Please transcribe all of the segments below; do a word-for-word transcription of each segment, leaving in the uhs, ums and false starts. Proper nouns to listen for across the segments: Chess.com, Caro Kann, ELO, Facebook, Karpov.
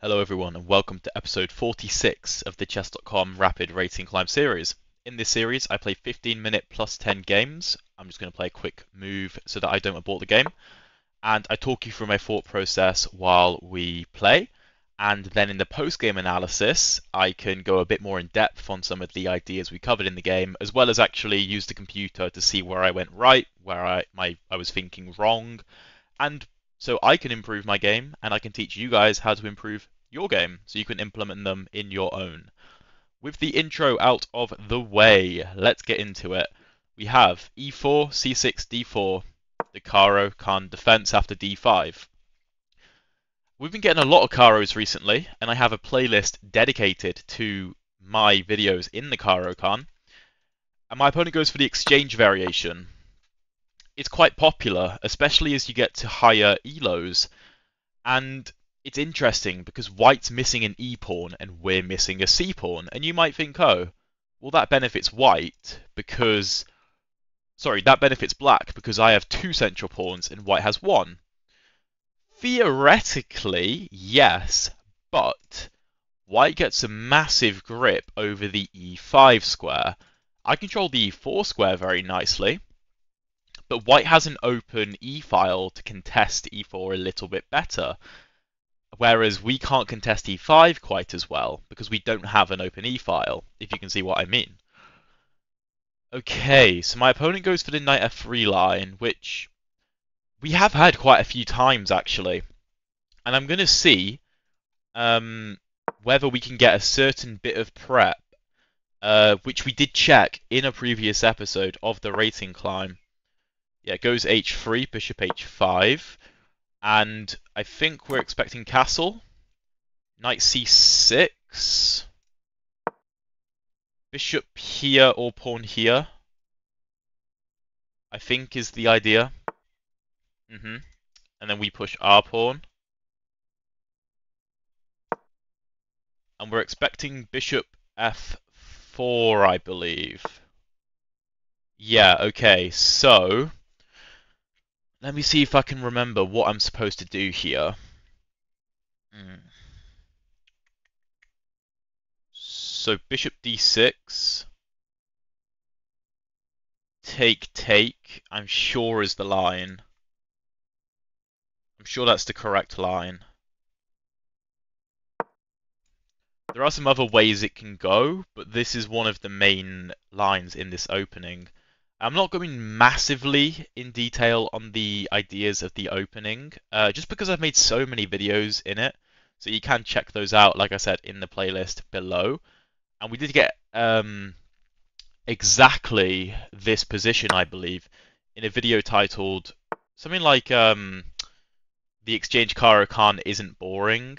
Hello everyone and welcome to episode forty-six of the chess dot com Rapid Rating Climb series. In this series I play fifteen minute plus ten games. I'm just going to play a quick move so that I don't abort the game. And I talk you through my thought process while we play. And then in the post-game analysis I can go a bit more in depth on some of the ideas we covered in the game, as well as actually use the computer to see where I went right, where I, my, I was thinking wrong, and so I can improve my game, and I can teach you guys how to improve your game, so you can implement them in your own. With the intro out of the way, let's get into it. We have e four, c six, d four, the Caro Kann defense after d five. We've been getting a lot of Caros recently, and I have a playlist dedicated to my videos in the Caro Kann. And my opponent goes for the exchange variation. It's quite popular, especially as you get to higher E L Os, and it's interesting because white's missing an e-pawn and we're missing a c-pawn, and you might think, oh, well that benefits white because, sorry, that benefits black because I have two central pawns and white has one. Theoretically, yes, but white gets a massive grip over the e five square. I control the e four square very nicely, but white has an open e-file to contest e four a little bit better, whereas we can't contest e five quite as well, because we don't have an open e-file, if you can see what I mean. Okay, so my opponent goes for the knight f three line, which we have had quite a few times, actually. And I'm going to see um, whether we can get a certain bit of prep, uh, which we did check in a previous episode of the rating climb. Yeah, it goes h three, bishop h five, and I think we're expecting castle, knight c six, bishop here or pawn here, I think is the idea. Mm-hmm. And then we push our pawn. And we're expecting bishop f four, I believe. Yeah, okay, so let me see if I can remember what I'm supposed to do here. Mm. So bishop d six. Take, take, I'm sure is the line. I'm sure that's the correct line. There are some other ways it can go, but this is one of the main lines in this opening. I'm not going massively in detail on the ideas of the opening, uh, just because I've made so many videos in it, so you can check those out, like I said, in the playlist below. And we did get um, exactly this position, I believe, in a video titled something like um, "The Exchange Caro Kann Isn't Boring,"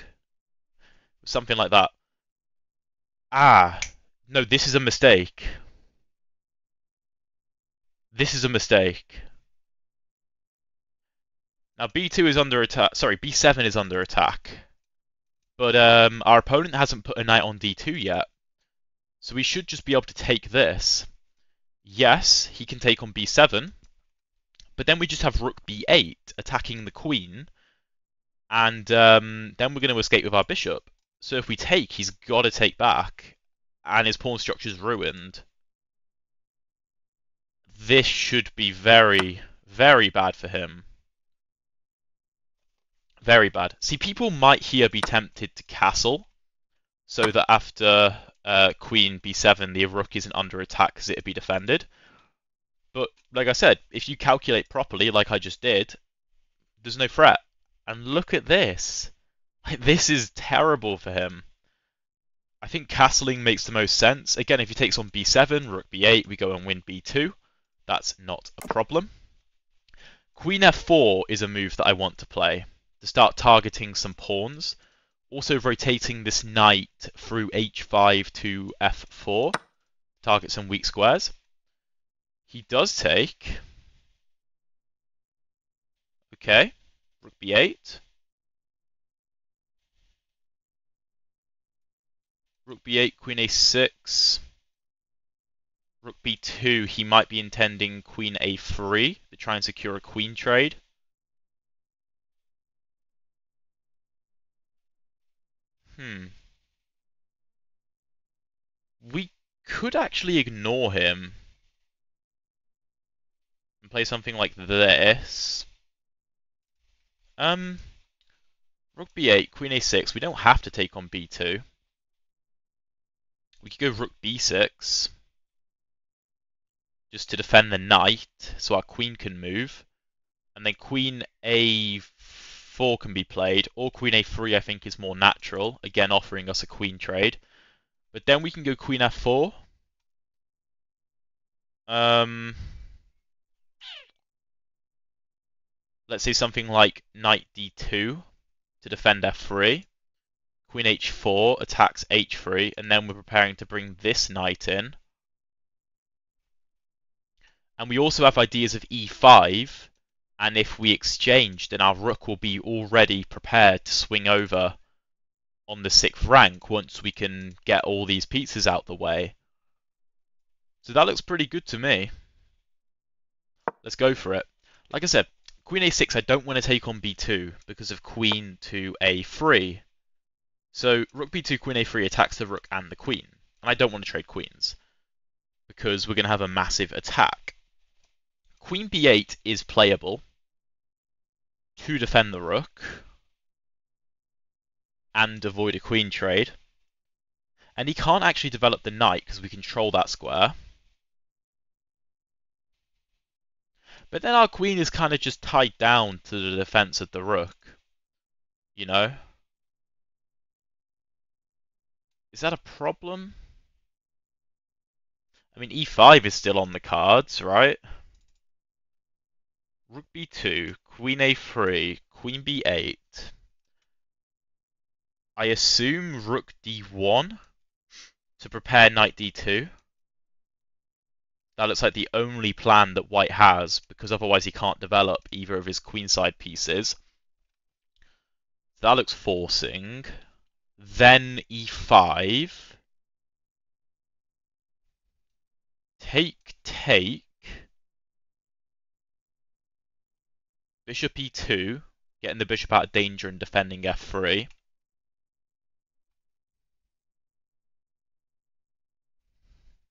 something like that. Ah, no, this is a mistake. This is a mistake. Now b two is under attack. Sorry, b seven is under attack. But um, our opponent hasn't put a knight on d two yet. So we should just be able to take this. Yes, he can take on b seven. But then we just have rook b eight attacking the queen. And um, then we're going to escape with our bishop. So if we take, he's got to take back. And his pawn structure's ruined. This should be very, very bad for him. Very bad. See, people might here be tempted to castle, so that after uh, queen b seven, the rook isn't under attack because it'd be defended. But, like I said, if you calculate properly, like I just did, there's no threat. And look at this. Like, this is terrible for him. I think castling makes the most sense. Again, if he takes on b seven, rook b eight, we go and win b two. That's not a problem. Queen f four is a move that I want to play, to start targeting some pawns. Also rotating this knight through h five to f four, target some weak squares. He does take. Okay, rook b eight. Rook b eight, queen a six. Rook b two, he might be intending queen a three to try and secure a queen trade. Hmm. We could actually ignore him and play something like this. Um, rook b eight, queen a six. We don't have to take on b two. We could go rook b six just to defend the knight so our queen can move. And then queen a four can be played, or queen a three I think is more natural, again offering us a queen trade. But then we can go queen f four. Um, let's say something like knight d two to defend f three. Queen h four attacks h three, and then we're preparing to bring this knight in. And we also have ideas of e five, and if we exchange, then our rook will be already prepared to swing over on the sixth rank once we can get all these pieces out the way. So that looks pretty good to me. Let's go for it. Like I said, queen a six, I don't want to take on b two because of queen to a three. So rook b two, queen a three attacks the rook and the queen. And I don't want to trade queens because we're going to have a massive attack. Queen b eight is playable to defend the rook and avoid a queen trade. And he can't actually develop the knight because we control that square. But then our queen is kind of just tied down to the defense of the rook. You know? Is that a problem? I mean, e five is still on the cards, right? Rook b two, queen a three, queen b eight. I assume rook d one to prepare knight d two. That looks like the only plan that white has, because otherwise he can't develop either of his queenside pieces. That looks forcing. Then e five. Take, take. Bishop e two, getting the bishop out of danger and defending f three.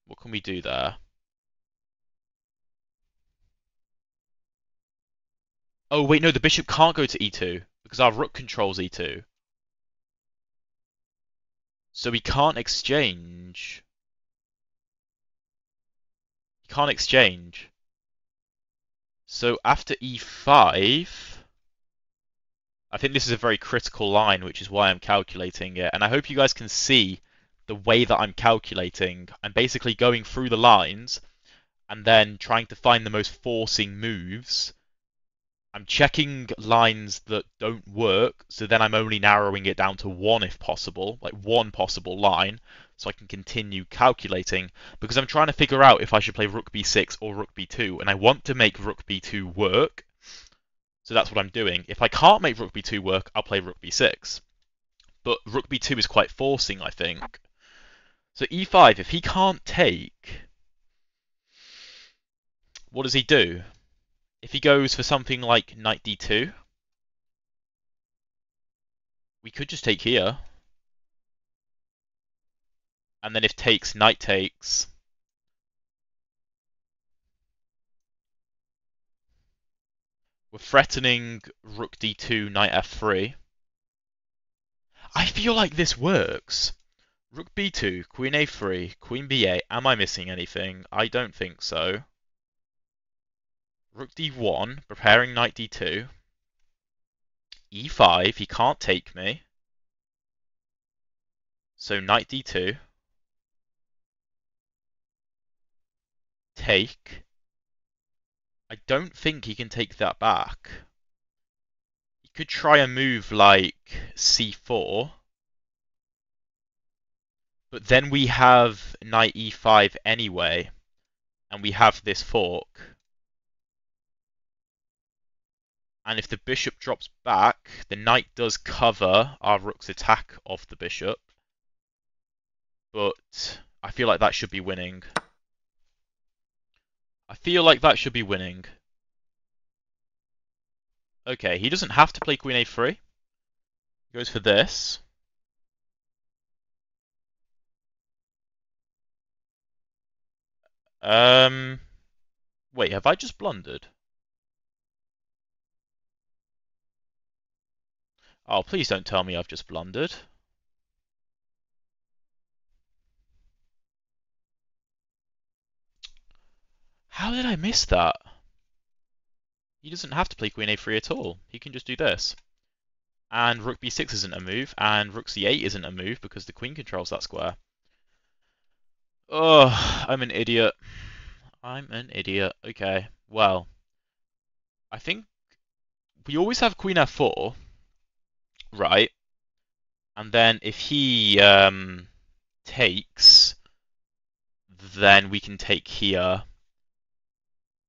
What can we do there? Oh wait, no, the bishop can't go to e two because our rook controls e two. So he can't exchange. He can't exchange. So after e five, I think this is a very critical line, which is why I'm calculating it. And I hope you guys can see the way that I'm calculating. I'm basically going through the lines and then trying to find the most forcing moves. I'm checking lines that don't work, so then I'm only narrowing it down to one if possible, like one possible line, so I can continue calculating, because I'm trying to figure out if I should play rook b six or rook b two, and I want to make rook b two work, so that's what I'm doing. If I can't make rook b two work, I'll play rook b six, but rook b two is quite forcing, I think. So e five, if he can't take, what does he do? If he goes for something like knight d two, we could just take here. And then if takes, knight takes. We're threatening rook d two, knight f three. I feel like this works. Rook b two, queen a three, queen b eight. Am I missing anything? I don't think so. Rook d one, preparing knight d two. e five, he can't take me. So knight d two. Take. I don't think he can take that back. He could try a move like c four. But then we have knight e five anyway. And we have this fork. And if the bishop drops back, the knight does cover our rook's attack of the bishop. But I feel like that should be winning. I feel like that should be winning. Okay, he doesn't have to play queen a three. He goes for this. Um, wait, have I just blundered? Oh, please don't tell me I've just blundered. How did I miss that? He doesn't have to play queen a three at all. He can just do this. And rook b six isn't a move, and rook c eight isn't a move because the queen controls that square. Oh, I'm an idiot. I'm an idiot. Okay, well, I think we always have queen f four, right? And then if he um, takes, then we can take here.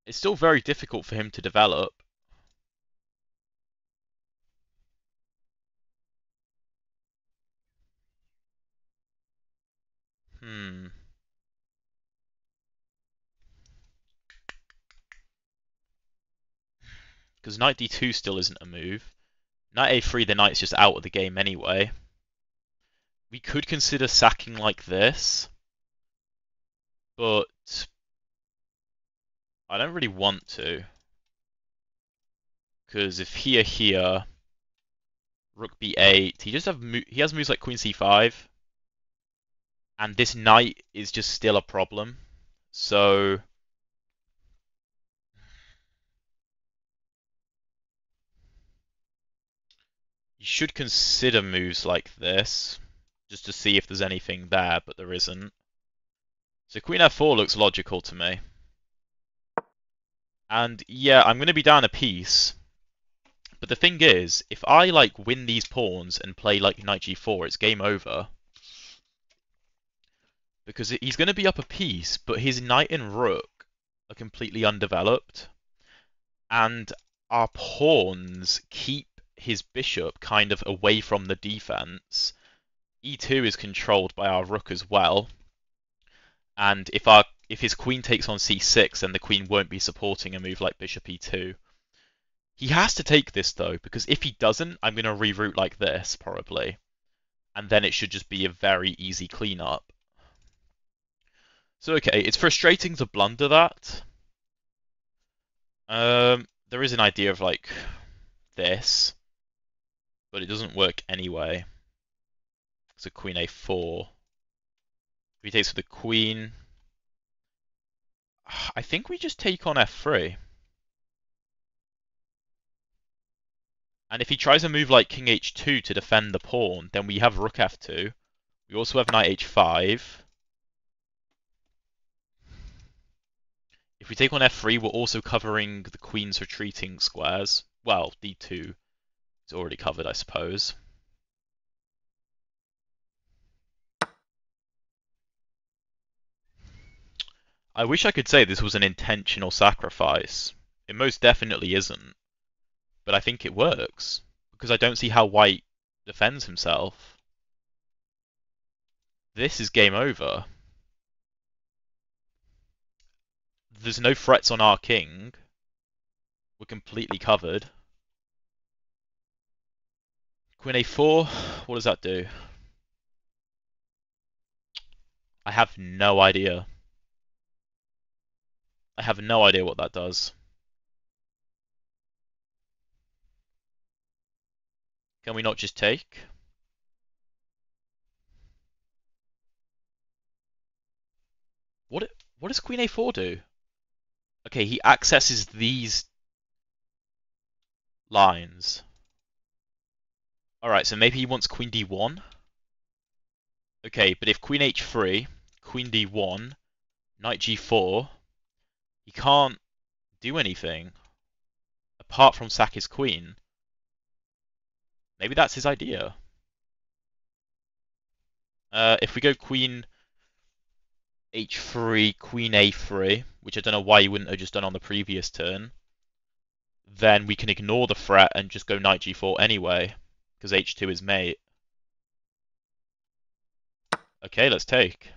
It's still very difficult for him to develop. Hmm. Because knight d two still isn't a move. Knight a three, the knight's just out of the game anyway. We could consider sacking like this, but I don't really want to, because if here here, rook b eight, he just have mo he has moves like queen c five, and this knight is just still a problem. So you should consider moves like this just to see if there's anything there, but there isn't. So queen f four looks logical to me. And yeah, I'm going to be down a piece. But the thing is, if I like win these pawns and play like knight g four, it's game over. Because he's going to be up a piece, but his knight and rook are completely undeveloped. And our pawns keep his bishop kind of away from the defense. e two is controlled by our rook as well. And if our If his queen takes on c six, then the queen won't be supporting a move like bishop e two. He has to take this, though, because if he doesn't, I'm going to reroute like this, probably. And then it should just be a very easy cleanup. So, okay, it's frustrating to blunder that. Um, there is an idea of, like, this. But it doesn't work anyway. So queen a four. If he takes with the queen, I think we just take on f three. And if he tries a move like king h two to defend the pawn, then we have rook f two. We also have knight h five. If we take on f three, we're also covering the queen's retreating squares. Well, d two is already covered, I suppose. I wish I could say this was an intentional sacrifice. It most definitely isn't. But I think it works, because I don't see how White defends himself. This is game over. There's no threats on our king. We're completely covered. Queen a four, what does that do? I have no idea. I have no idea what that does. Can we not just take? What what does queen a four do? Okay, he accesses these lines. Alright, so maybe he wants queen d one. Okay, but if queen h three, queen d one, knight g four, he can't do anything apart from sack his queen. Maybe that's his idea. Uh, if we go queen h three, queen a three, which I don't know why he wouldn't have just done on the previous turn, then we can ignore the threat and just go knight g four anyway, because h two is mate. Okay, let's take.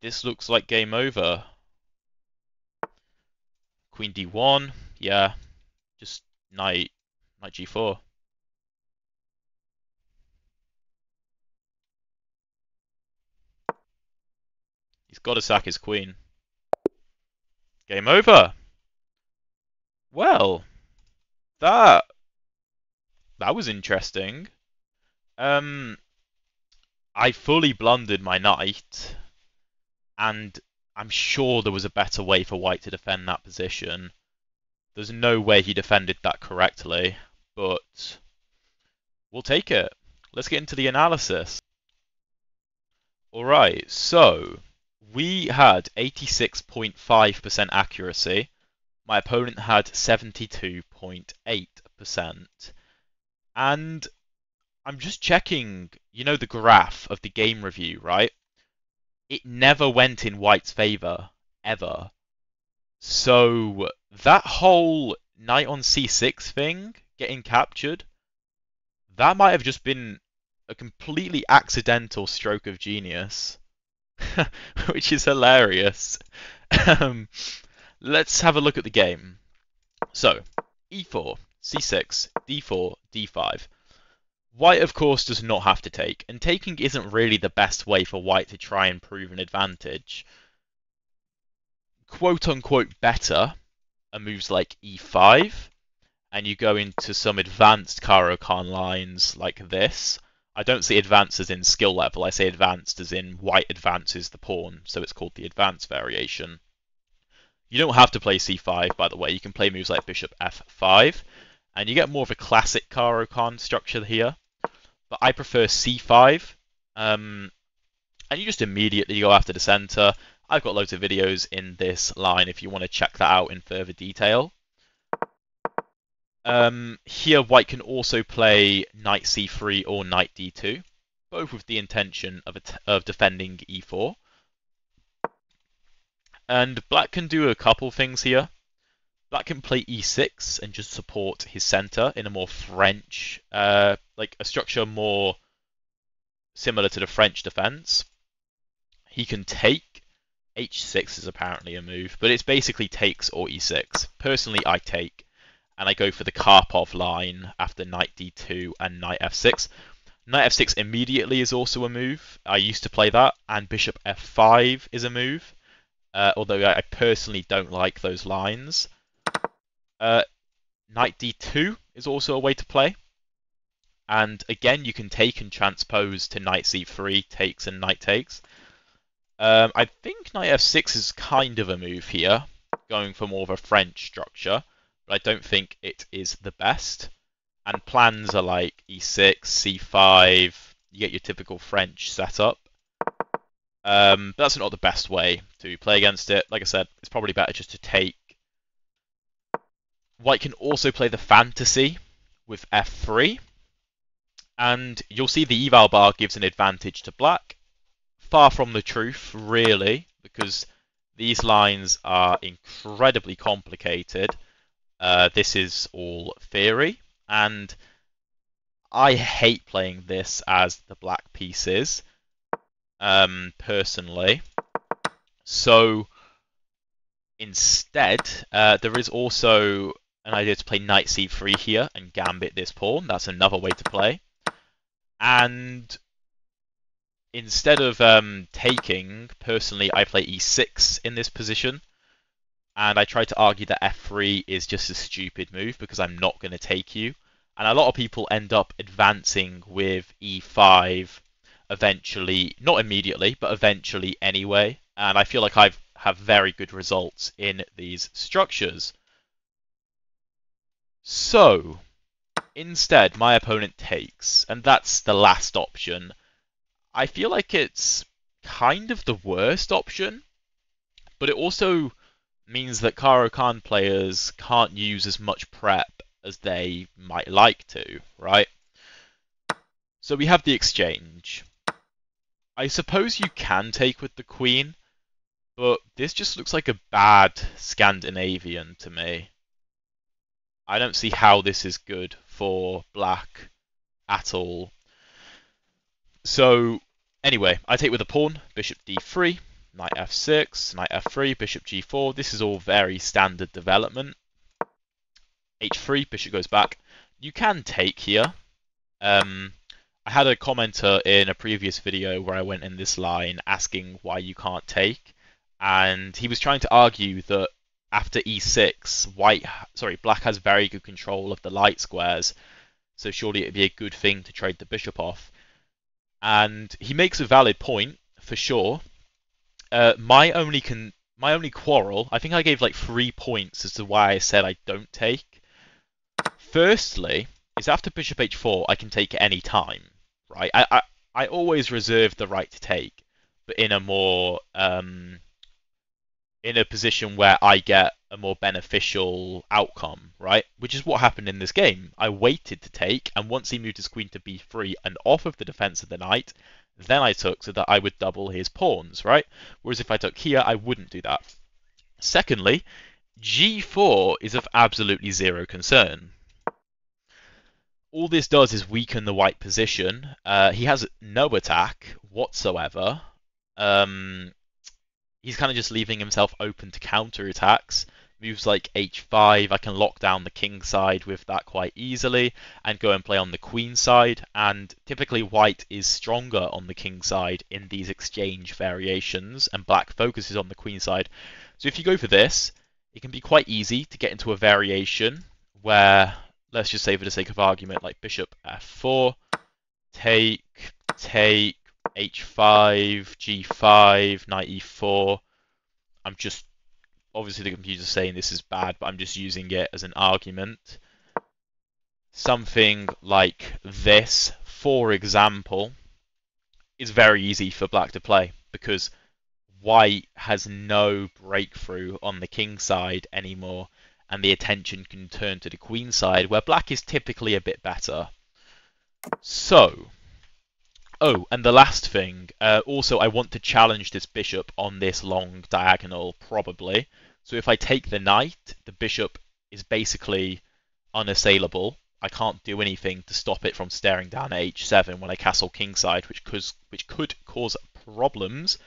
This looks like game over. Queen d one, yeah, just knight, knight g four. He's got to sack his queen. Game over. Well, that that was interesting. Um, I fully blundered my knight, and I'm sure there was a better way for White to defend that position. There's no way he defended that correctly, but we'll take it. Let's get into the analysis. Alright, so we had eighty-six point five percent accuracy. My opponent had seventy-two point eight percent. And I'm just checking, you know, the graph of the game review, right? It never went in White's favour, ever. So that whole knight on c six thing, getting captured, that might have just been a completely accidental stroke of genius, which is hilarious. um, let's have a look at the game. So, e four, c six, d four, d five. White, of course, does not have to take, and taking isn't really the best way for White to try and prove an advantage. Quote-unquote better are moves like e five, and you go into some advanced Caro Kann lines like this. I don't say advanced as in skill level, I say advanced as in White advances the pawn, so it's called the advanced variation. You don't have to play c five, by the way. You can play moves like bishop f five, and you get more of a classic Caro Kann structure here. But I prefer c five, um, and you just immediately go after the centre. I've got loads of videos in this line if you want to check that out in further detail. Um, here White can also play knight c three or knight d two, both with the intention of, of defending e four. And Black can do a couple things here. Black can play e six and just support his centre in a more French, uh, like a structure more similar to the French defence. He can take. h six is apparently a move, but it's basically takes or e six. Personally, I take, and I go for the Karpov line after knight d two and knight f six. Knight f six immediately is also a move. I used to play that, and bishop f five is a move, uh, although I personally don't like those lines. Uh, knight d two is also a way to play. And again, you can take and transpose to knight c three, takes and knight takes. Um, I think knight f six is kind of a move here, going for more of a French structure, but I don't think it is the best. And plans are like e six, c five, you get your typical French setup. Um, but that's not the best way to play against it. Like I said, it's probably better just to take. White can also play the fantasy with f three, and you'll see the eval bar gives an advantage to Black. Far from the truth, really, because these lines are incredibly complicated. Uh, this is all theory, and I hate playing this as the black pieces, um, personally. So instead, uh, there is also an idea to play knight c three here and gambit this pawn. That's another way to play. And instead of um, taking, personally, I play e six in this position, and I try to argue that f three is just a stupid move because I'm not going to take you. And a lot of people end up advancing with e five eventually, not immediately, but eventually anyway. And I feel like I have very good results in these structures. So, instead, my opponent takes, and that's the last option. I feel like it's kind of the worst option, but it also means that Caro Kann players can't use as much prep as they might like to, right? So we have the exchange. I suppose you can take with the queen, but this just looks like a bad Scandinavian to me. I don't see how this is good for Black at all. So, anyway, I take with a pawn, bishop d three, knight f six, knight f three, bishop g four. This is all very standard development. h three, bishop goes back. You can take here. Um, I had a commenter in a previous video where I went in this line asking why you can't take, and he was trying to argue that after e six, white, sorry, black has very good control of the light squares, so surely it'd be a good thing to trade the bishop off. And he makes a valid point for sure. Uh, my only con my only quarrel, I think I gave like three points as to why I said I don't take. Firstly, is after bishop h four, I can take at any time, right? I I, I always reserve the right to take, but in a more um. in a position where I get a more beneficial outcome, right? Which is what happened in this game. I waited to take, and once he moved his queen to b three and off of the defense of the knight, then I took so that I would double his pawns, right? Whereas if I took here, I wouldn't do that. Secondly, g four is of absolutely zero concern. All this does is weaken the white position. Uh, he has no attack whatsoever. Um... He's kind of just leaving himself open to counter-attacks. Moves like h five, I can lock down the king side with that quite easily, and go and play on the queen side, and typically white is stronger on the king side in these exchange variations, and black focuses on the queen side. So if you go for this, it can be quite easy to get into a variation where, let's just say for the sake of argument, like bishop f four, take, take, h five, g five, knight e four. I'm just, obviously the computer's saying this is bad, but I'm just using it as an argument. Something like this, for example, is very easy for black to play because white has no breakthrough on the king side anymore, and the attention can turn to the queen side, where black is typically a bit better. So... Oh, and the last thing, uh, also I want to challenge this bishop on this long diagonal, probably. So if I take the knight, the bishop is basically unassailable. I can't do anything to stop it from staring down at h seven when I castle kingside, which could, which could cause problems.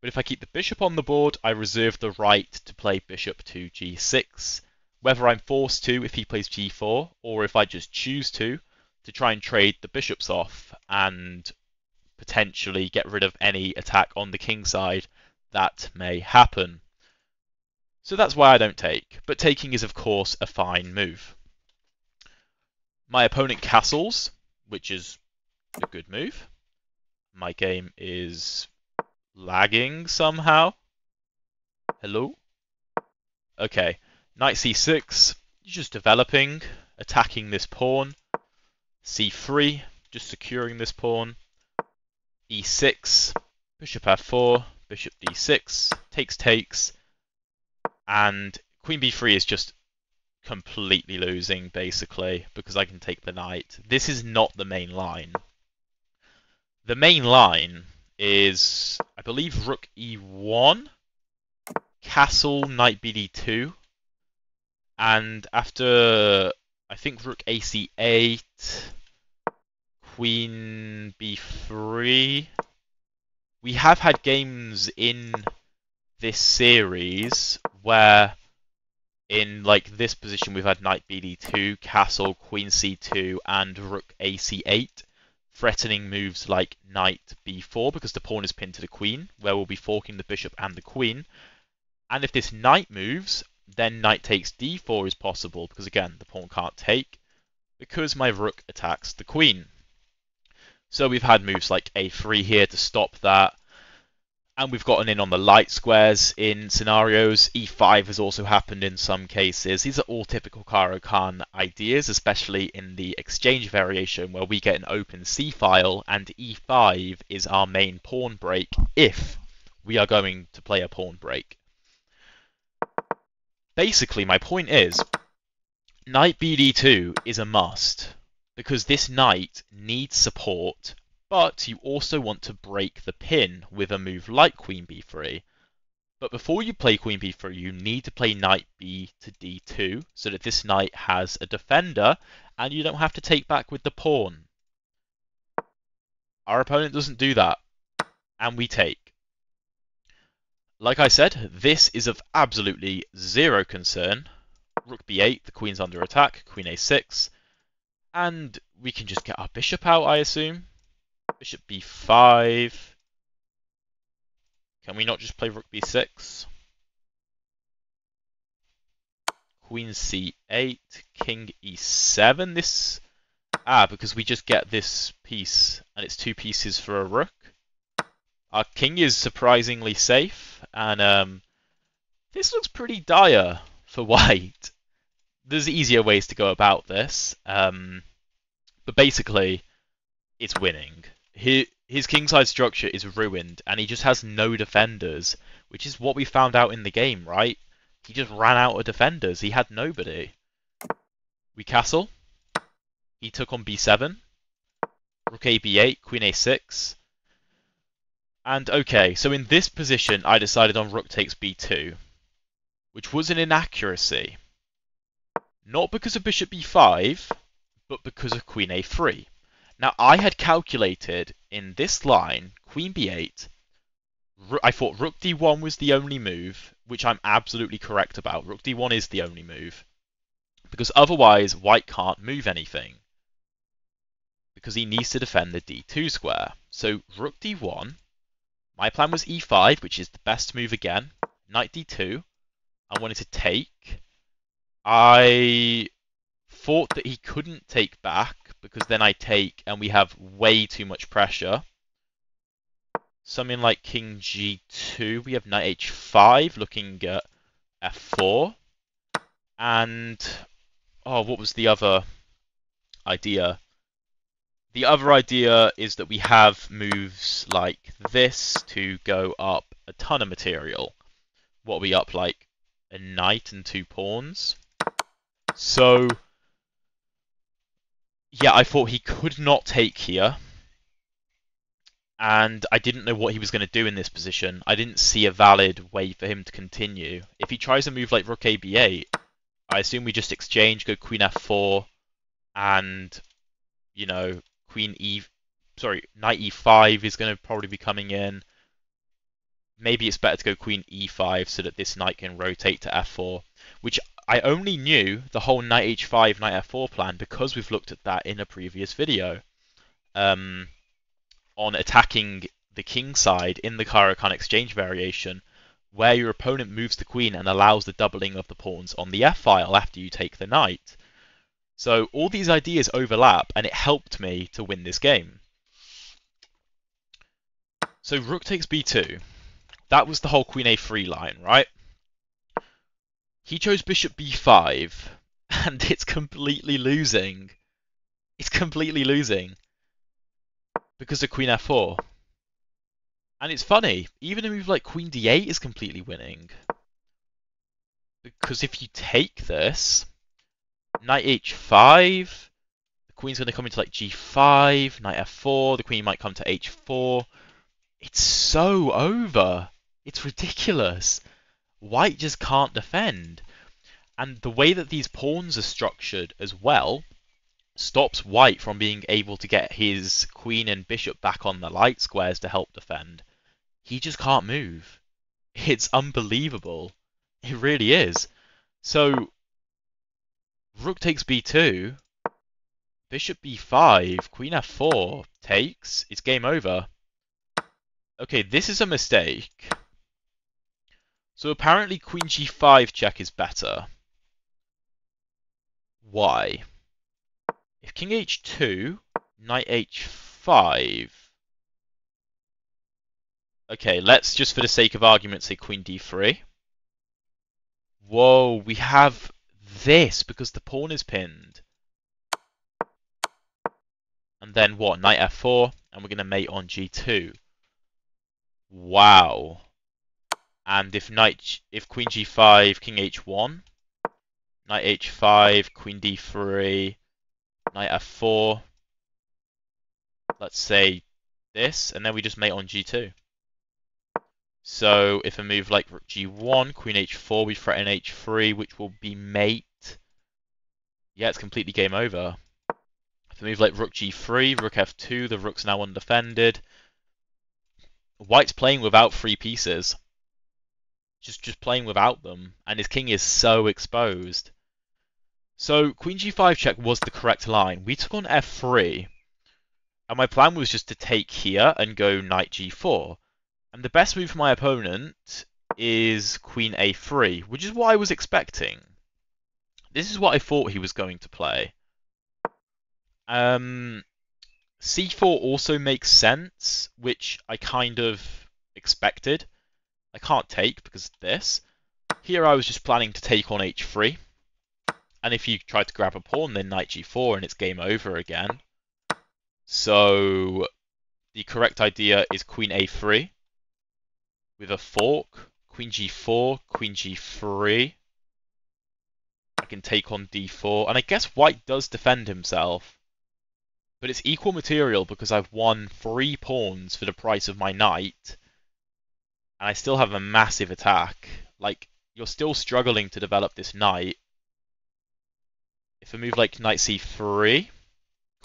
But if I keep the bishop on the board, I reserve the right to play bishop to g six. Whether I'm forced to if he plays g four, or if I just choose to, to try and trade the bishops off and potentially get rid of any attack on the king side that may happen. So that's why I don't take, but taking is of course a fine move. My opponent castles, which is a good move. My game is lagging somehow. Hello? Okay, knight c six, just developing, attacking this pawn. c three, just securing this pawn. e six, bishop f four, bishop d six, takes, takes. And queen b three is just completely losing, basically, because I can take the knight. This is not the main line. The main line is, I believe, rook e one, castle, knight b d two, and after... I think rook a c eight, queen b three. We have had games in this series where in like this position we've had knight b d two, castle, queen c two, and rook a c eight, threatening moves like knight b four because the pawn is pinned to the queen, where we'll be forking the bishop and the queen. And if this knight moves, then knight takes d four is possible, because again, the pawn can't take, because my rook attacks the queen. So we've had moves like a three here to stop that, and we've gotten in on the light squares in scenarios. e five has also happened in some cases. These are all typical Caro Kann ideas, especially in the exchange variation, where we get an open c-file, and e five is our main pawn break, if we are going to play a pawn break. Basically, my point is, knight b d two is a must, because this knight needs support, but you also want to break the pin with a move like queen b three. But before you play queen b three, you need to play knight b to d two, so that this knight has a defender, and you don't have to take back with the pawn. Our opponent doesn't do that, and we take. Like I said, this is of absolutely zero concern. Rook b eight, the queen's under attack, queen a six. And we can just get our bishop out, I assume. Bishop b five. Can we not just play rook b six? Queen c eight, king e seven. This ah, because we just get this piece, and it's two pieces for a rook. Our king is surprisingly safe, and um, this looks pretty dire for white. There's easier ways to go about this, um, but basically, it's winning. He, his kingside structure is ruined, and he just has no defenders, which is what we found out in the game, right? He just ran out of defenders. He had nobody. We castle. He took on b seven. Rook a b eight, queen a six. And okay, so in this position, I decided on rook takes b two, which was an inaccuracy. Not because of bishop b five, but because of queen a three. Now, I had calculated in this line, queen b eight, I thought rook d one was the only move, which I'm absolutely correct about. Rook d one is the only move, because otherwise white can't move anything, because he needs to defend the d two square. So rook d one, my plan was e five, which is the best move again. Knight d two, I wanted to take. I thought that he couldn't take back, because then I take and we have way too much pressure. Something like king g two, we have knight h five looking at f four. And, oh, what was the other idea? The other idea is that we have moves like this to go up a ton of material. What are we up, like a knight and two pawns? So, yeah, I thought he could not take here. And I didn't know what he was going to do in this position. I didn't see a valid way for him to continue. If he tries a move like rook a b eight, I assume we just exchange, go queen f four, and, you know, queen e... Sorry, knight e five is going to probably be coming in. Maybe it's better to go queen e five so that this knight can rotate to f four, which I only knew the whole knight h five, knight f four plan because we've looked at that in a previous video. Um... on attacking the king side in the Caro Kann exchange variation, where your opponent moves the queen and allows the doubling of the pawns on the f-file after you take the knight. So all these ideas overlap, and it helped me to win this game. So rook takes b two. That was the whole queen a three line, right? He chose bishop b five, and it's completely losing. It's completely losing. Because of queen f four. And it's funny, even a move like queen d eight is completely winning. Because if you take this, knight h five, the queen's going to come into like g five, knight f four, the queen might come to h four. It's so over. It's ridiculous. White just can't defend. And the way that these pawns are structured as well stops white from being able to get his queen and bishop back on the light squares to help defend. He just can't move. It's unbelievable. It really is. So, rook takes b two, bishop b five, queen f four, takes, it's game over. Okay, this is a mistake. So apparently queen g five check is better. Why? If king h two, knight h five. Okay, let's just for the sake of argument say queen d three. Whoa, we have this because the pawn is pinned. And then what? Knight f four, and we're going to mate on g two. Wow. And if knight, if queen g five, king h one, knight h five, queen d three. Knight f four, let's say this, and then we just mate on g two. So if a move like rook g one, queen h four, we threaten h three, which will be mate. Yeah, it's completely game over. If a move like rook g three, rook f two, the rook's now undefended. White's playing without three pieces. Just, just playing without them, and his king is so exposed. So queen g five check was the correct line. We took on f three, and my plan was just to take here and go knight g four. And the best move for my opponent is queen a three, which is what I was expecting. This is what I thought he was going to play. Um, c four also makes sense, which I kind of expected. I can't take because of this. Here I was just planning to take on h three. And if you try to grab a pawn, then knight g four, and it's game over again. So the correct idea is queen a three with a fork, queen g four, queen g three. I can take on d four, and I guess white does defend himself. But it's equal material because I've won three pawns for the price of my knight, and I still have a massive attack. Like, you're still struggling to develop this knight. If I move like knight c three,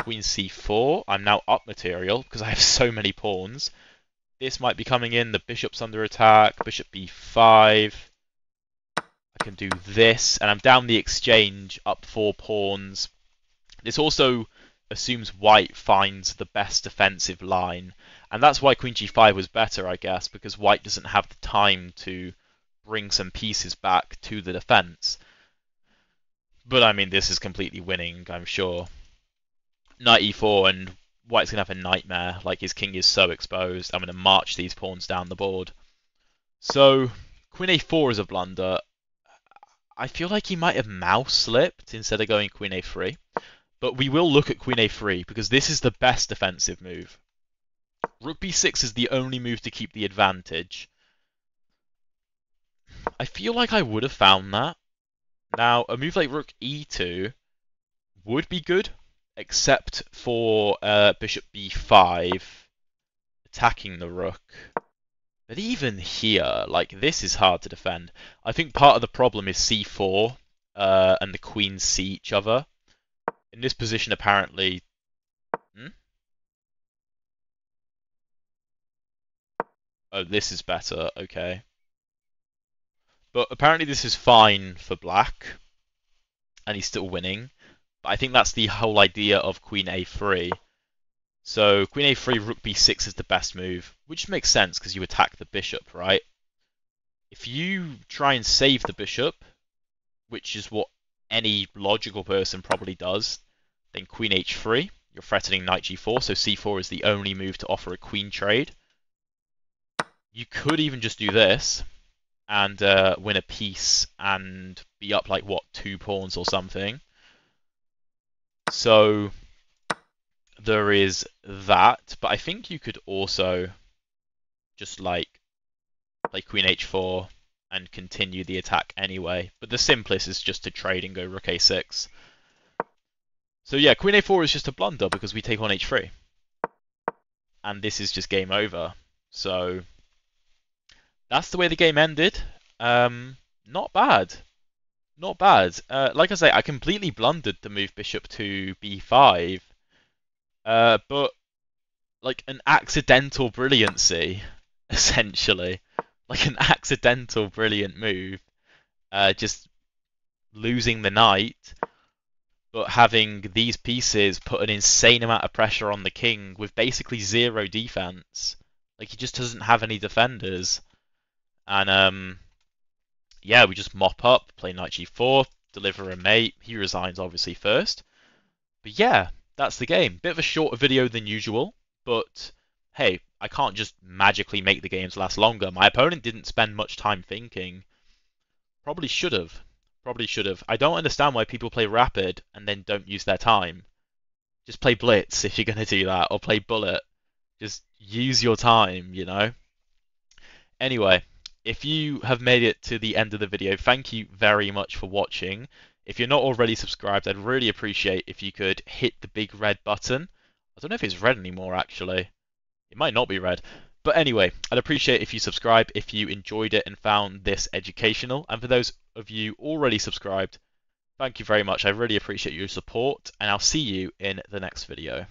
queen c four, I'm now up material because I have so many pawns. This might be coming in, the bishop's under attack, bishop b five. I can do this, and I'm down the exchange, up four pawns. This also assumes white finds the best defensive line, and that's why queen g five was better, I guess, because white doesn't have the time to bring some pieces back to the defense. But I mean, this is completely winning, I'm sure. Knight e four, and white's gonna have a nightmare. Like, his king is so exposed. I'm gonna march these pawns down the board. So queen a four is a blunder. I feel like he might have mouse slipped instead of going queen a three. But we will look at queen a three, because this is the best defensive move. Rook b six is the only move to keep the advantage. I feel like I would have found that. Now, a move like rook e two would be good, except for uh, bishop b five attacking the rook. But even here, like, this is hard to defend. I think part of the problem is c four uh, and the queens see each other. In this position, apparently... Hmm? Oh, this is better, okay. But apparently this is fine for black, and he's still winning. But I think that's the whole idea of queen a three. So queen a three, rook b six is the best move, which makes sense because you attack the bishop, right? If you try and save the bishop, which is what any logical person probably does, then queen h three, you're threatening knight g four, so c four is the only move to offer a queen trade. You could even just do this and uh, win a piece and be up like, what, two pawns or something. So there is that, but I think you could also just like play queen h four and continue the attack anyway. But the simplest is just to trade and go rook a six. So yeah, queen a four is just a blunder because we take on h three. And this is just game over. So that's the way the game ended. Um, not bad. Not bad. Uh, like I say, I completely blundered to move bishop to b five. Uh, but like an accidental brilliancy, essentially. Like an accidental brilliant move. Uh, just losing the knight, but having these pieces put an insane amount of pressure on the king with basically zero defense. Like, he just doesn't have any defenders. And, um, yeah, we just mop up, play knight g four, deliver a mate. He resigns, obviously, first. But, yeah, that's the game. Bit of a shorter video than usual, but, hey, I can't just magically make the games last longer. My opponent didn't spend much time thinking. Probably should have. Probably should have. I don't understand why people play rapid and then don't use their time. Just play blitz if you're going to do that, or play bullet. Just use your time, you know? Anyway, if you have made it to the end of the video, thank you very much for watching. If you're not already subscribed, I'd really appreciate if you could hit the big red button. I don't know if it's red anymore, actually. It might not be red. But anyway, I'd appreciate if you subscribe if you enjoyed it and found this educational. And for those of you already subscribed, thank you very much. I really appreciate your support, and I'll see you in the next video.